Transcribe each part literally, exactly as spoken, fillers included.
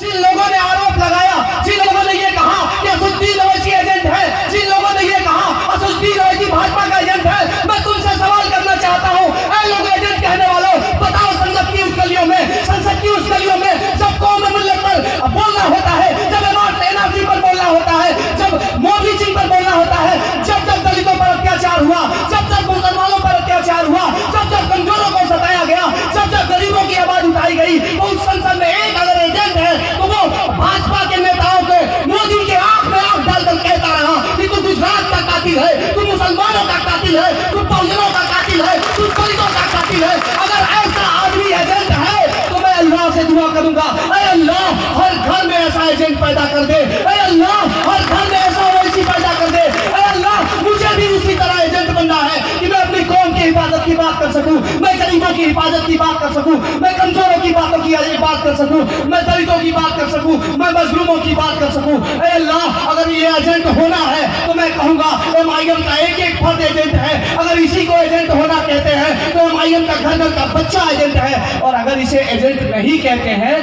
जिन लोगों ने आरोप लगाया, जिन लोगों ने ये कहा कि असदुद्दीन ओवैसी एजेंट है, जिन लोगों ने ये कहा असदुद्दीन ओवैसी भाजपा का एजेंट है, मैं तुमसे सवाल करना चाहता हूँ, ऐ लोग एजेंट कहने वालों, बताओ संसद की उस गलियों में, संसद की उस गलियों में जब कौम मिल्लत पर बोलना होता है, जब इमाम सेनापति पर बोलना होता है, जब मोदी जी पर बोलना होता है, जब जब दलितों पर अत्याचार हुआ, जब जब मुसलमानों पर अत्याचार हुआ, जब जब कमजोरों को सताया गया, जब जब गरीबों की आवाज उठाई गई, उस संसद में एक अगर एजेंट है तो वो भाजपा के नेताओं के मोदी के आंख में आंख डालकर कहता रहा कि तू गुजरात का कातिल है, तू मुसलमानों का कातिल है, तू बहुजनों का कातिल है, तू दलितों का कातिल है। अगर ऐसा आदमी एजेंट है तो मैं अल्लाह से दुआ करूंगा, ऐ अल्लाह हर घर में ऐसा एजेंट पैदा कर दे, ऐ अल्लाह हर घर में ऐसा ओवैसी पैदा कर दे, ऐ अल्लाह मुझे भी उसी तरह एजेंट बनना है कि मैं अपनी कौम की हिफाजत की बात कर सकूं, मैं गरीबों की हिफाजत की बात कर सकूं, मैं कमजोरों की बातों की बात कर सकूं, मैं दलितों की बात कर सकूं, मैं मजलूमों की बात कर सकूं। ऐ अल्लाह अगर ये एजेंट होना है तो मैं कहूंगा एम आई एम का एक एक फर्द एजेंट है, अगर इसी को एजेंट होना कहते हैं तो एम आई एम का घर का बच्चा एजेंट है, और अगर इसे एजेंट नहीं कहते हैं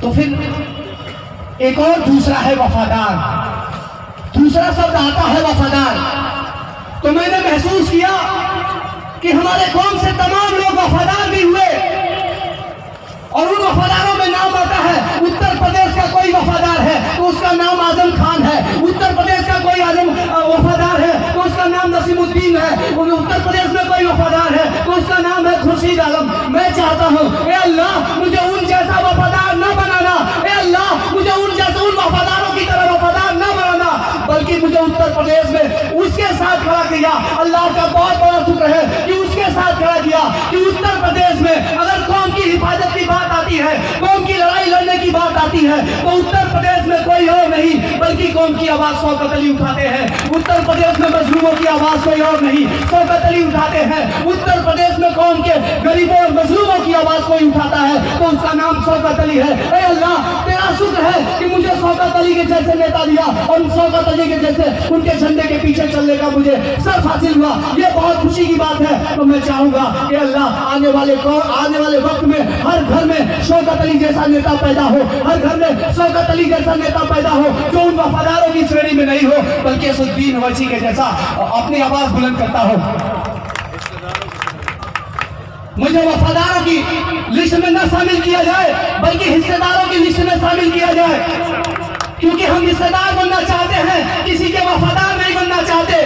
तो फिर एक और दूसरा है वफादार, दूसरा शब्द आता है वफादार। तो मैंने महसूस किया कि हमारे कौम से तमाम लोग वफादार भी हुए और उन वफादारों में नाम आता है, उत्तर प्रदेश का कोई वफादार है तो उसका नाम आजम खान है, उत्तर प्रदेश का कोई आजम वफादार है तो उसका नाम नसीमुद्दीन है, उत्तर प्रदेश में कोई वफादार है तो उसका नाम है खुर्शीद आलम। मैं चाहता हूँ ए अल्लाह मुझे उन जैसा वफादार न बनाना, ए अल्लाह मुझे उन जैसा उन वफादारों की तरह वफादार न बनाना, बल्कि मुझे उत्तर प्रदेश में उसके साथ खड़ा किया। अल्लाह का बहुत बड़ा शुक्र है कि उसके साथ खड़ा किया कि उत्तर प्रदेश में अगर कौम की हिफाजत की बात आती है, कौम की लड़ाई लड़ने की बात आती है तो उत्तर प्रदेश में कोई और नहीं बल्कि कौम की आवाज शौकत अली उठाते हैं, उत्तर प्रदेश में मजलूमों की आवाज कोई और नहीं शौकत अली उठाते हैं, उत्तर प्रदेश में कौम के गरीबों और मजलूमों की आवाज कोई उठाता है तो उसका नाम शौकत अली है। ऐ अल्लाह तेरा शुक्र है कि मुझे शौकत अली के जैसे नेता दिया और शौकत अली के जैसे उनके झंडे के पीछे चलने का मुझे शर्फ हासिल हुआ, ये बहुत खुशी की बात है। तो मैं चाहूंगा कि अल्लाह आने वाले आने वाले वक्त में हर घर में शौकत अली जैसा नेता पैदा हो, हर घर में शौकत अली जैसा नेता पैदा हो जो उन वफादारों की श्रेणी में नहीं हो बल्कि असदुद्दीन ओवैसी के जैसा अपनी आवाज बुलंद करता हो। मुझे वफादारों की लिस्ट में न शामिल किया जाए बल्कि हिस्सेदारों की लिस्ट में शामिल किया जाए, क्योंकि हम हिस्सेदार बनना चाहते हैं, किसी के वफादार नहीं बनना चाहते,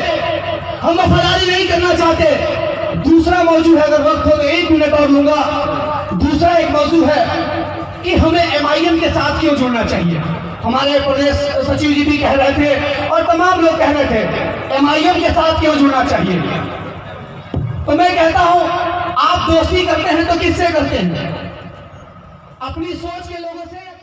हम वफादारी नहीं करना चाहते। दूसरा मौजूद है, अगर वक्त हो तो एक मिनट और लूंगा, दूसरा एक मौजूद है कि हमें एम आई एम के साथ क्यों जुड़ना चाहिए। हमारे प्रदेश सचिव जी भी कह रहे थे और तमाम लोग कह रहे थे एम आई एम के साथ क्यों जुड़ना चाहिए। तो मैं कहता हूं आप दोस्ती करते हैं तो किससे करते हैं, अपनी सोच के लोगों से।